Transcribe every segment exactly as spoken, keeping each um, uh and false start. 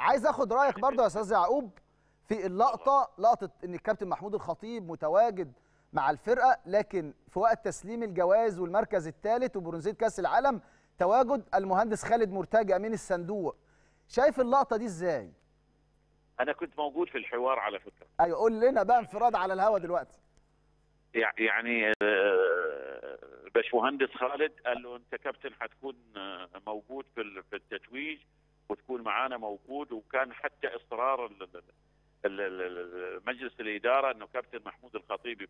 عايز اخد رايك برضه يا استاذ يعقوب في اللقطه، لقطه ان الكابتن محمود الخطيب متواجد مع الفرقه، لكن في وقت تسليم الجوائز والمركز الثالث وبرونزيه كاس العالم تواجد المهندس خالد مرتجى امين الصندوق. شايف اللقطه دي ازاي؟ انا كنت موجود في الحوار على فكره. ايوه قول لنا بقى، انفراد على الهوا دلوقتي. يعني الباشمهندس خالد قال له انت كابتن هتكون موجود في التتويج وتكون معانا موجود، وكان حتى اصرار مجلس الاداره انه كابتن محمود الخطيب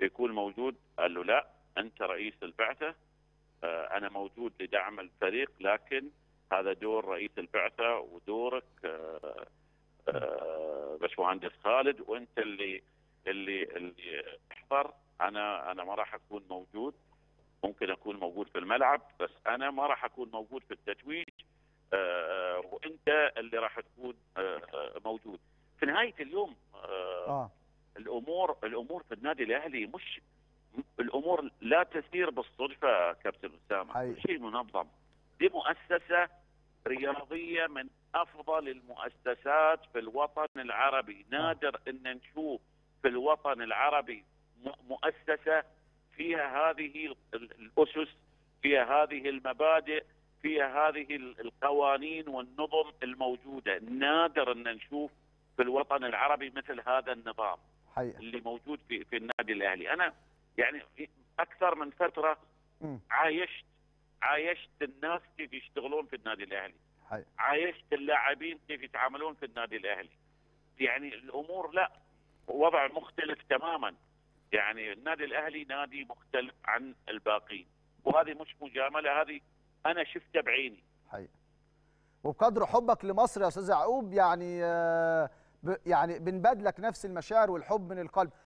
يكون موجود. قال له لا انت رئيس البعثه، انا موجود لدعم الفريق، لكن هذا دور رئيس البعثه ودورك باشمهندس خالد، وانت اللي اللي اللي احضر. انا انا ما راح اكون موجود، ممكن اكون موجود في الملعب بس انا ما راح اكون موجود في التتويج، آه وانت اللي راح تكون آه موجود في نهايه اليوم. آه آه. الامور الامور في النادي الاهلي، مش الامور لا تسير بالصدفه كابتن اسامه، شيء منظم. دي مؤسسه رياضيه من افضل المؤسسات في الوطن العربي، نادر ان نشوف في الوطن العربي مؤسسة فيها هذه الأسس، فيها هذه المبادئ، فيها هذه القوانين والنظم الموجودة. نادر أن نشوف في الوطن العربي مثل هذا النظام حقيقة اللي موجود في, في النادي الأهلي. أنا يعني أكثر من فترة عايشت عايشت الناس كيف يشتغلون في النادي الأهلي حقيقة. عايشت اللاعبين كيف يتعاملون في النادي الأهلي. يعني الأمور لا، وضع مختلف تماما. يعني النادي الاهلي نادي مختلف عن الباقين، وهذه مش مجامله، هذه انا شفتها بعيني حقيقه. وبقدر حبك لمصر يا استاذ يعقوب يعني يعني بنبادلك نفس المشاعر والحب من القلب.